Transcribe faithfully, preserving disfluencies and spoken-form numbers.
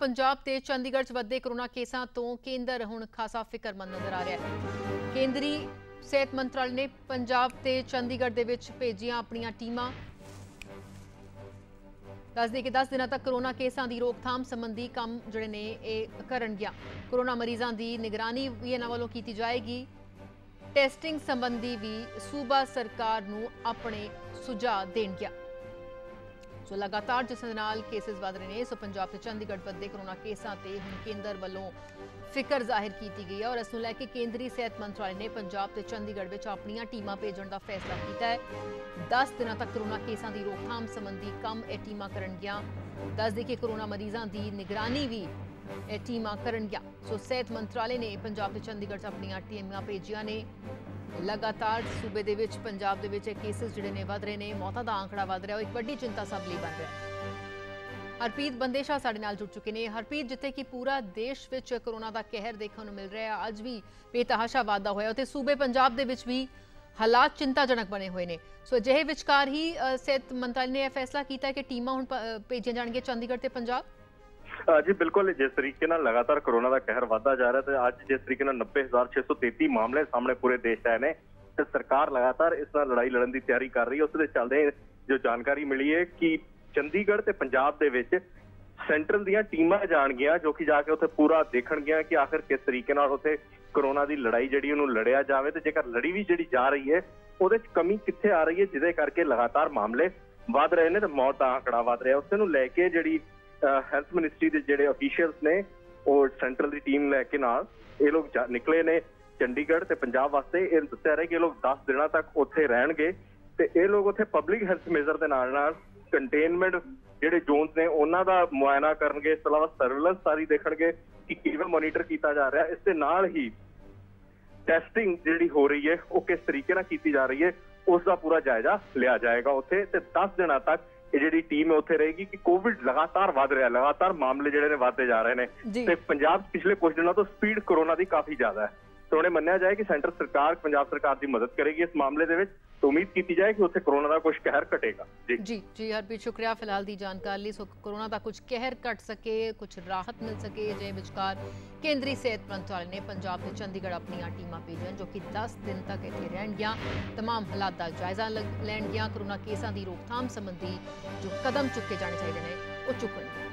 पंजाब ते चंडीगढ़ च वधे कोरोना केसां तों केंद्र हुण खासा फिकरमंद नजर आ रहा है। केंद्री सेहत मंत्रालय ने पंजाब ते चंडीगढ़ दे विच भेजियां अपणियां टीमां। दस्सदे कि दस दिनां तक कोरोना केसां दी रोकथाम संबंधी काम जिहड़े ने इह करनगियां। कोरोना मरीजां दी निगरानी भी इन्हां वालों कीती जाएगी। टेस्टिंग संबंधी भी सूबा सरकार नूं अपने सुझाव देणगियां। सो लगातार जिस केसेस वध रहे हैं, सो पंजाब से चंडीगढ़ वधे कोरोना केसां ते हुण केंद्र वालों फिकर जाहिर की गई है और इस नूं लैके केंद्रीय सेहत मंत्रालय ने पंजाब ते चंडीगढ़ विच अपणियां टीमां भेजण दा फैसला कीता है। दस दिनां तक कोरोना केसां दी रोकथाम संबंधी कम इह टीमां करनगियां। दस्सदे कि कोरोना मरीजां दी निगरानी भी इह टीमां करनगियां। सो सेहत मंत्रालय ने पंजाब ते चंडीगढ़ च अपणियां टीमां भेजियां ने। लगातार सूबे दे विच पंजाब दे विच केसेस जिहड़े ने वध रहे ने, मौतां दा आंकड़ा वध रहा है, एक बड़ी चिंता सब लई बन रहा है। हरप्रीत बंदेशा साडे नाल जुड़ चुके ने। हरप्रीत, जिथे कि पूरा देश विच कोरोना दा कहर देखण नूं मिल रहा है, अज भी बेतहाशा वाधा होया, उते सूबे पंजाब दे विच भी हालात चिंताजनक बने हुए ने। सो अजिहे विचकार ही सेहत मंत्रालय ने यह फैसला कीता कि टीमां हुण भेजियां जाणगीयां चंडीगढ़ ते पंजाब। जी बिल्कुल, जिस तरीके ना लगातार कोरोना का कहर वादा जा रहा है, तो आज जिस तरीके ना नब्बे हजार छह सौ तेती मामले सामने पूरे देश आए हैं, तो सरकार लगातार इस लड़ाई लड़न की तैयारी कर रही है। उसके चलते जो जानकारी मिली है कि चंडीगढ़ ते पंजाब दे विच सेंट्रल दियां टीमां जाणगियां, जो कि जाके उत्थे पूरा देखणगियां कि आखिर किस तरीके नाल उत्थे कोरोना की लड़ाई जिहड़ी उहनूं लड़िया जावे, ते जेकर लड़ी भी जिहड़ी जा रही है उहदे च कमी कित्थे आ रही है, जिहदे करके लगातार मामले वध रहे ने ते मौत दा आंकड़ा वध रहा है। उस नूं लैके जिहड़ी हेल्थ मिनिस्ट्री के जोड़े ऑफिशियल्स ने और सेंट्रल की टीम लैके नाल ये लोग निकले ने चंडीगढ़ ते पंजाब वास्ते। ये दस्सिया रहा है कि ये लोग दस दिन तक उत्थे रहणगे ते ये लोग उत्थे पब्लिक हेल्थ मेजर के नाल नाल कंटेनमेंट जिहड़े जोन ने उन्हां दा मुआयना करनगे। इस तों इलावा सर्वेलेंस सारी देखणगे कि किवें मोनीटर किया जा रहा है। इसके नाल ही टेस्टिंग जिहड़ी हो रही है वो किस तरीके नाल कीती जा रही है उसका पूरा जायजा लिया जाएगा। उत्थे ते दस दिन तक जी टीम उथे रहेगी कि कोविड लगातार वध रहा है, लगातार मामले जिहड़े ने वधदे जा रहे हैं। ते पंजाब पिछले कुछ दिनों तो स्पीड कोरोना दी काफी ज्यादा है, तो उन्हें मन्निया जाए कि सेंटर सरकार पंजाब सरकार की मदद करेगी इस मामले दे विच। तो उम्मीद की जाए कि उत्थे कोरोना का कुछ कहर घटेगा। जी जी जी हरप्रीत, शुक्रिया फिलहाल दी जानकारी लई। सो कोरोना का कुछ कहर घट सके, कुछ राहत मिल सके, जे विचकार केंद्रीय सेहत मंत्रालय ने पंजाब ते चंडीगढ़ अपनियां टीमां भेजन, जो कि दस दिन तक इत्थे रहणगियां, तमाम हालात का जायजा लैणगियां, कोरोना केसां की रोकथाम संबंधी जो कदम चुके जाने चाहिए ने वो चुकणगियां।